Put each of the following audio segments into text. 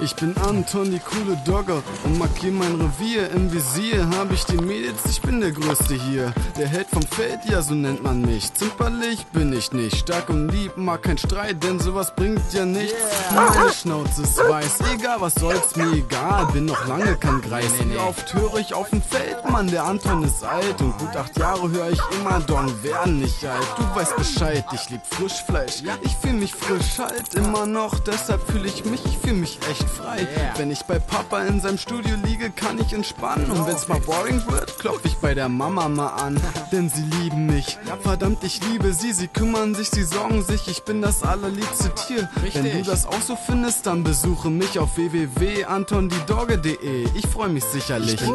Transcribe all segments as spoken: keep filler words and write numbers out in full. Ich bin Anton, die coole Dogge, und markier mein Revier. Im Visier hab ich die Mädels, ich bin der Größte hier. Der Held vom Feld, ja so nennt man mich. Zimperlich bin ich nicht, stark und lieb, mag kein Streit, denn sowas bringt ja nichts. Yeah. Meine Schnauze ist weiß, egal was soll's, mir egal, bin noch lange kein Greis. Wie oft höre ich auf dem Feld, Mann, der Anton ist alt, und gut acht Jahre höre ich immer, Dorn werden nicht alt. Du weißt Bescheid, ich lieb Frischfleisch, ich fühl mich frisch, halt immer noch, deshalb fühl ich mich, ich fühl mich echt frei. Yeah. Wenn ich bei Papa in seinem Studio liege, kann ich entspannen, und wenn's mal boring wird, klopf ich bei der Mama mal an, denn sie lieben mich, verdammt, ich liebe sie, sie kümmern sich, sie sorgen sich, ich bin das allerliebste Tier. Richtig. Wenn du das auch so findest, dann besuche mich auf w w w punkt anton die dogge punkt de, ich freue mich sicherlich. Ich bin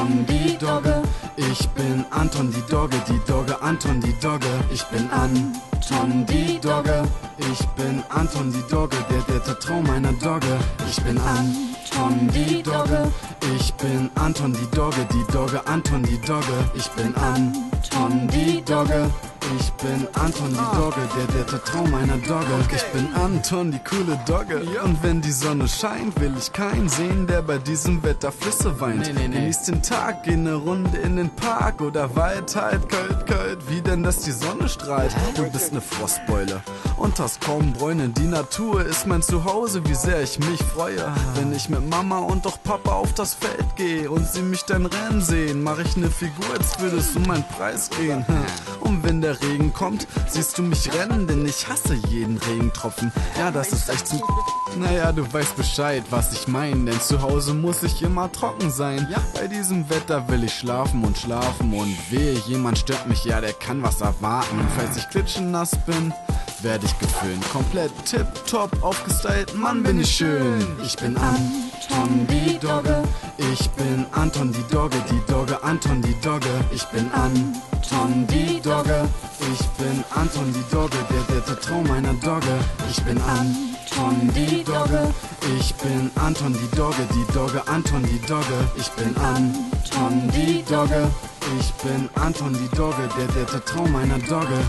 Anton die Dogge, ich bin Anton die Dogge, die Dogge, Anton die Dogge, ich bin Anton die Dogge, ich bin Anton die Dogge, der, der Traum meiner Dogge, ich bin Anton. Anton die Dogge, ich bin Anton die Dogge, die Dogge, Anton die Dogge, ich bin Anton die Dogge, ich bin Anton die Dogge, der, der Traum meiner Dogge, ich bin Anton die coole Dogge, und wenn die Sonne scheint, will ich keinen sehen, der bei diesem Wetter Flüsse weint. Genieß den Tag, geh ne Runde in den Park oder Wald, halt kalt, kalt, wie denn, dass die Sonne strahlt. Du bist ne Frostbeule und hast kaum Bräune, die Natur ist mein Zuhause, wie sehr ich mich freue, wenn ich mit Mama und auch Papa auf das Feld gehe und sie mich dann rennen sehen, mach ich ne Figur, als würdest du meinen Preis gehen. Und wenn der Regen kommt, siehst du mich rennen, denn ich hasse jeden Regentropfen. Ja, das ist echt zu... Naja, du weißt Bescheid, was ich mein, denn zu Hause muss ich immer trocken sein. Bei diesem Wetter will ich schlafen und schlafen, und wehe, jemand stört mich, ja, der kann was erwarten. Und falls ich klitschenass bin, werde ich geföhnt, komplett tipptopp aufgestylt, Mann, bin ich schön. Ich bin Anton die Dogge, ich bin Anton die Dogge, die Dogge, Anton die Dogge, ich bin Anton die Dogge, ich bin Anton die Dogge, der, der, der Traum meiner Dogge, ich bin Anton die Dogge, ich bin Anton die Dogge, die Dogge, Anton die Dogge, ich bin Anton die Dogge, ich bin Anton die Dogge, der, der, der Traum meiner Dogge.